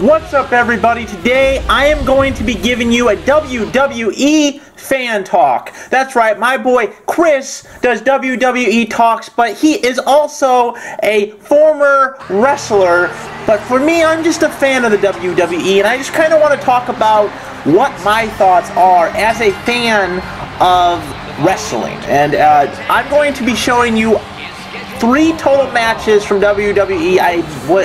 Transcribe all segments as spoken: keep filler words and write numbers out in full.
What's up, everybody? Today I am going to be giving you a W W E fan talk. That's right, my boy Chris does W W E talks, but he is also a former wrestler. But for me, I'm just a fan of the W W E, and I just kind of want to talk about what my thoughts are as a fan of wrestling. And uh, I'm going to be showing you three total matches from W W E. I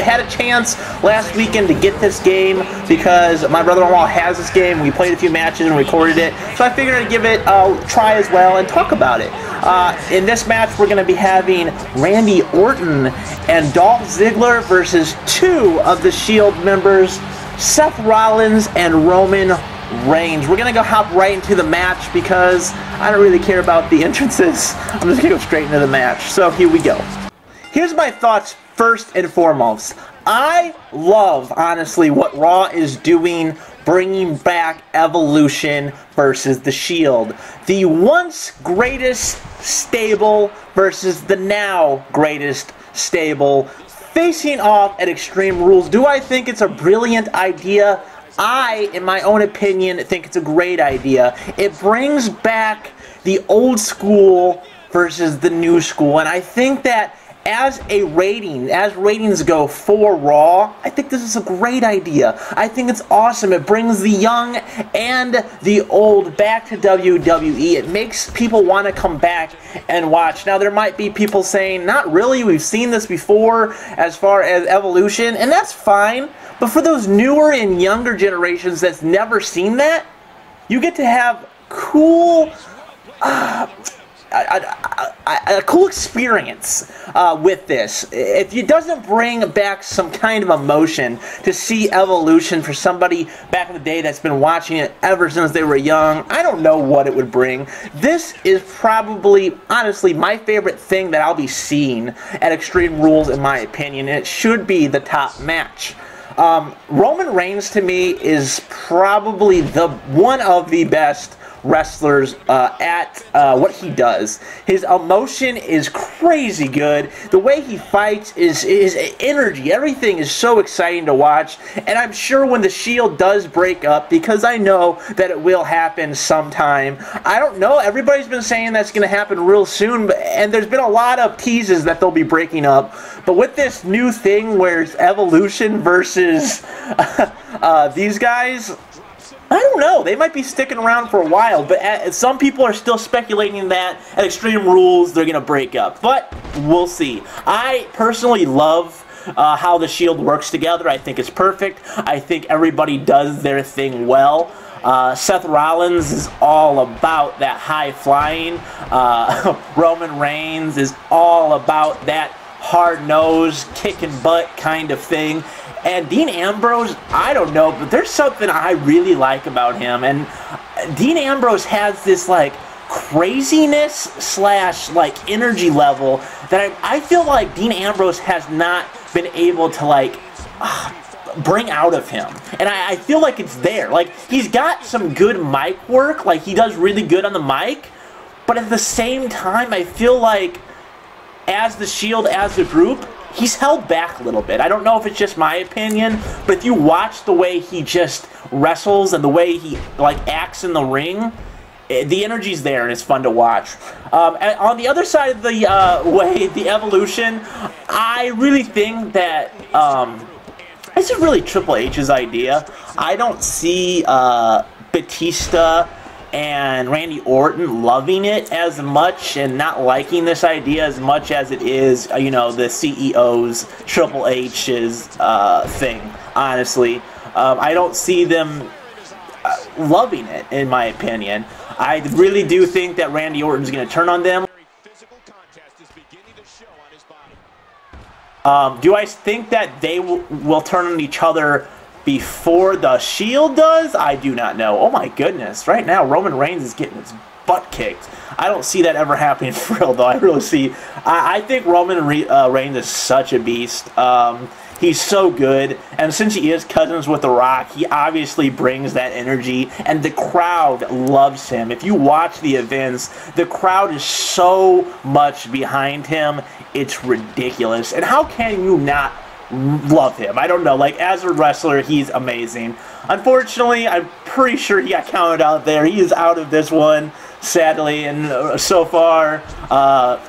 had a chance last weekend to get this game because my brother-in-law has this game. We played a few matches and recorded it, so I figured I'd give it a try as well and talk about it. Uh, in this match, we're going to be having Randy Orton and Dolph Ziggler versus two of the Shield members, Seth Rollins and Roman Reigns. We're going to go hop right into the match because I don't really care about the entrances. I'm just going to go straight into the match. So here we go. Here's my thoughts first and foremost. I love, honestly, what Raw is doing, bringing back Evolution versus the Shield. The once greatest stable versus the now greatest stable facing off at Extreme Rules. Do I think it's a brilliant idea? I, in my own opinion, think it's a great idea. It brings back the old school versus the new school, and I think that as a rating, as ratings go for Raw, I think this is a great idea. I think it's awesome. It brings the young and the old back to W W E. It makes people want to come back and watch. Now, there might be people saying, not really, we've seen this before as far as Evolution, and that's fine. But for those newer and younger generations that's never seen that, you get to have cool, uh, a, a, a cool experience uh, with this. If it doesn't bring back some kind of emotion to see Evolution for somebody back in the day that's been watching it ever since they were young, I don't know what it would bring. This is probably, honestly, my favorite thing that I'll be seeing at Extreme Rules, in my opinion, and it should be the top match. Um, Roman Reigns, to me, is probably the one of the best wrestlers uh, at uh, what he does. His emotion is crazy good. The way he fights is his energy. Everything is so exciting to watch. And I'm sure when the Shield does break up, because I know that it will happen sometime. I don't know. Everybody's been saying that's going to happen real soon, but, and there's been a lot of teases that they'll be breaking up. But with this new thing where it's Evolution versus uh, uh, these guys, I don't know. They might be sticking around for a while, but at, some people are still speculating that at Extreme Rules they're going to break up. But we'll see. I personally love uh, how the Shield works together. I think it's perfect. I think everybody does their thing well. Uh, Seth Rollins is all about that high flying. Uh, Roman Reigns is all about that hard-nosed, kick-and-butt kind of thing. And Dean Ambrose, I don't know, but there's something I really like about him. And Dean Ambrose has this, like, craziness slash, like, energy level that I, I feel like Dean Ambrose has not been able to, like, uh, bring out of him. And I, I feel like it's there. Like, he's got some good mic work. Like, he does really good on the mic. But at the same time, I feel like as the Shield, as a group, he's held back a little bit. I don't know if it's just my opinion, but if you watch the way he just wrestles and the way he, like, acts in the ring, it, the energy's there and it's fun to watch. Um, and on the other side of the uh, way, the Evolution, I really think that um, this is really Triple H's idea. I don't see uh, Batista and Randy Orton loving it as much and not liking this idea as much as it is, you know, the C E O's, Triple H's uh, thing, honestly. Um, I don't see them uh, loving it, in my opinion. I really do think that Randy Orton's going to turn on them. Um, do I think that they will, will turn on each other before the Shield does? I do not know. Oh my goodness. Right now, Roman Reigns is getting his butt kicked. I don't see that ever happening for real, though. I really see. I, I think Roman Re uh, Reigns is such a beast. Um, he's so good. And since he is cousins with The Rock, he obviously brings that energy. And the crowd loves him. If you watch the events, the crowd is so much behind him. It's ridiculous. And how can you not love him. I don't know. Like, as a wrestler, he's amazing. Unfortunately, I'm pretty sure he got counted out there. He is out of this one, sadly. And so far, uh,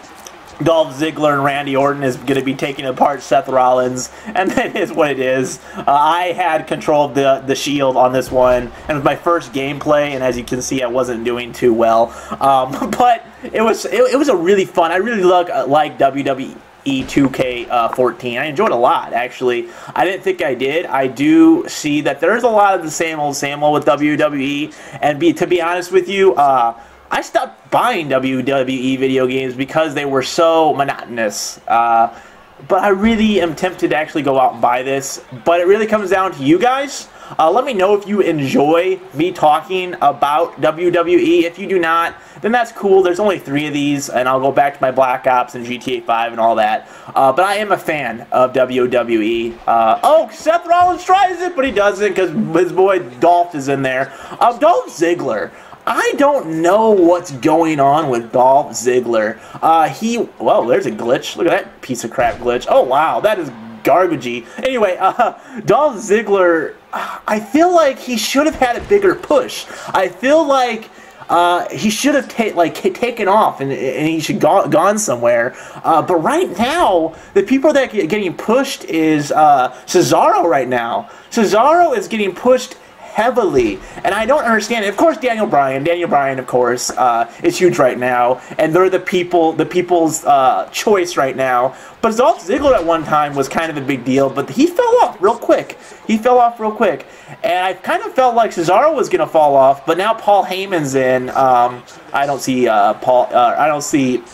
Dolph Ziggler and Randy Orton is going to be taking apart Seth Rollins, and that is what it is. Uh, I had control of the, the Shield on this one, and it was my first gameplay, and as you can see, I wasn't doing too well. Um, but it was it, it was a really fun. I really look, uh, like W W E E two K fourteen. I enjoyed a lot, actually. I didn't think I did. I do see that there's a lot of the same old, same old with W W E, and be to be honest with you, uh, I stopped buying W W E video games because they were so monotonous. Uh, but I really am tempted to actually go out and buy this. But it really comes down to you guys. Uh, let me know if you enjoy me talking about W W E. If you do not, then that's cool. There's only three of these, and I'll go back to my Black Ops and G T A five and all that. Uh, but I am a fan of W W E. Uh, oh, Seth Rollins tries it, but he doesn't because his boy Dolph is in there. Uh, Dolph Ziggler. I don't know what's going on with Dolph Ziggler. Uh, he, well, there's a glitch. Look at that piece of crap glitch. Oh, wow, that is garbagey. Anyway, uh, Dolph Ziggler, I feel like he should have had a bigger push. I feel like uh, he should have ta like taken off and, and he should go gone somewhere. Uh, but right now, the people that get getting pushed is uh, Cesaro right now. Cesaro is getting pushed heavily, and I don't understand it. Of course, Daniel Bryan, Daniel Bryan, of course, uh, is huge right now, and they're the people, the people's uh, choice right now. But Dolph Ziggler at one time was kind of a big deal, but he fell off real quick. He fell off real quick, and I kind of felt like Cesaro was gonna fall off, but now Paul Heyman's in. Um, I don't see uh, Paul. Uh, I don't see.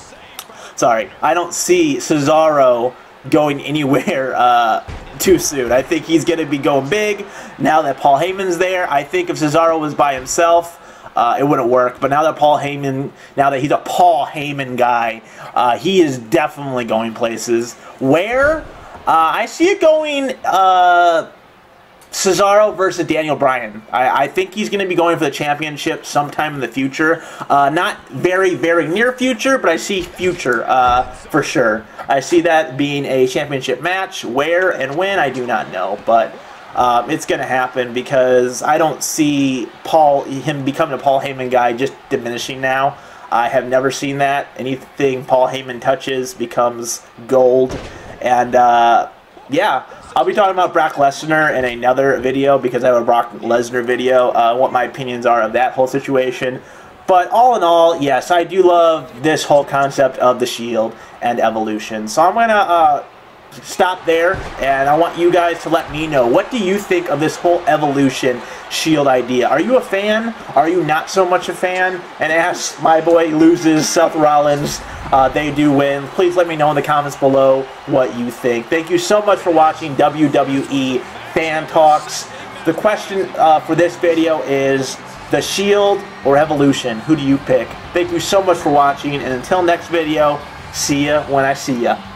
Sorry, I don't see Cesaro going anywhere uh, too soon. I think he's going to be going big now that Paul Heyman's there. I think if Cesaro was by himself, uh, it wouldn't work. But now that Paul Heyman, now that he's a Paul Heyman guy, uh, he is definitely going places. Where? Uh, I see it going uh, Cesaro versus Daniel Bryan. I, I think he's going to be going for the championship sometime in the future. Uh, not very, very near future, but I see future uh, for sure. I see that being a championship match. Where and when, I do not know, but uh, it's going to happen because I don't see Paul him becoming a Paul Heyman guy just diminishing now. I have never seen that. Anything Paul Heyman touches becomes gold, and uh, yeah. I'll be talking about Brock Lesnar in another video because I have a Brock Lesnar video, uh, what my opinions are of that whole situation. But all in all, yes, I do love this whole concept of the Shield and Evolution. So I'm going to uh, stop there, and I want you guys to let me know, what do you think of this whole Evolution Shield idea? Are you a fan? Are you not so much a fan? And as my boy loses, Seth Rollins, Uh, they do win. Please let me know in the comments below what you think. Thank you so much for watching W W E Fan Talks. The question uh, for this video is, the Shield or Evolution? Who do you pick? Thank you so much for watching, and until next video, see ya when I see ya.